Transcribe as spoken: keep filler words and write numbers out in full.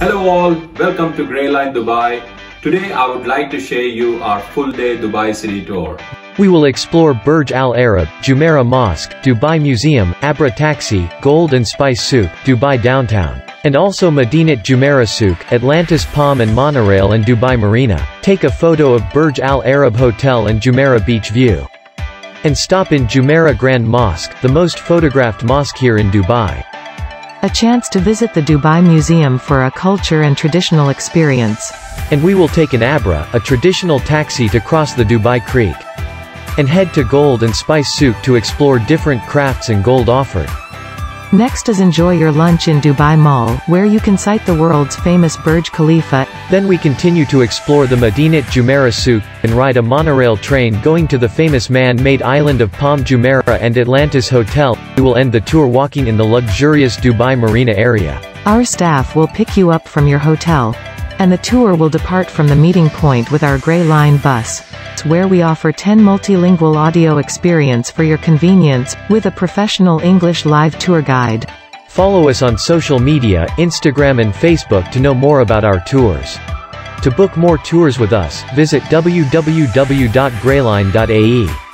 Hello all, welcome to Gray Line Dubai. Today I would like to share you our full day Dubai city tour. We will explore Burj Al Arab, Jumeirah Mosque, Dubai Museum, Abra Taxi, Gold and Spice Souk, Dubai Downtown, and also Madinat Jumeirah Souk, Atlantis Palm and Monorail and Dubai Marina. Take a photo of Burj Al Arab Hotel and Jumeirah Beach View. And stop in Jumeirah Grand Mosque, the most photographed mosque here in Dubai. A chance to visit the Dubai Museum for a culture and traditional experience. And we will take an Abra, a traditional taxi to cross the Dubai Creek. And head to Gold and Spice Souk to explore different crafts and gold offered. Next is enjoy your lunch in Dubai Mall, where you can sight the world's famous Burj Khalifa. Then we continue to explore the Madinat Jumeirah Souk, and ride a monorail train going to the famous man-made island of Palm Jumeirah and Atlantis Hotel. We will end the tour walking in the luxurious Dubai Marina area. Our staff will pick you up from your hotel, and the tour will depart from the meeting point with our Gray Line bus, where we offer ten multilingual audio experience for your convenience, with a professional English live tour guide. Follow us on social media, Instagram and Facebook to know more about our tours. To book more tours with us, visit w w w dot grayline dot a e.